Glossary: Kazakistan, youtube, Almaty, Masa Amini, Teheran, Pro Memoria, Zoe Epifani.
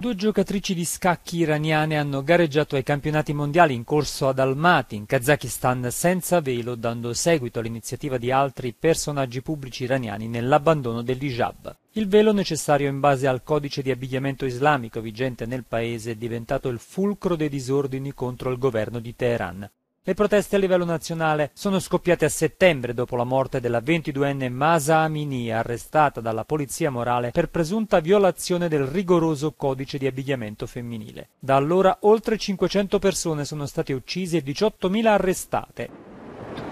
Due giocatrici di scacchi iraniane hanno gareggiato ai campionati mondiali in corso ad Almaty, in Kazakistan, senza velo, dando seguito all'iniziativa di altri personaggi pubblici iraniani nell'abbandono dell'hijab. Il velo, necessario in base al codice di abbigliamento islamico vigente nel paese, è diventato il fulcro dei disordini contro il governo di Teheran. Le proteste a livello nazionale sono scoppiate a settembre dopo la morte della 22enne Masa Amini, arrestata dalla polizia morale per presunta violazione del rigoroso codice di abbigliamento femminile. Da allora oltre 500 persone sono state uccise e 18.000 arrestate.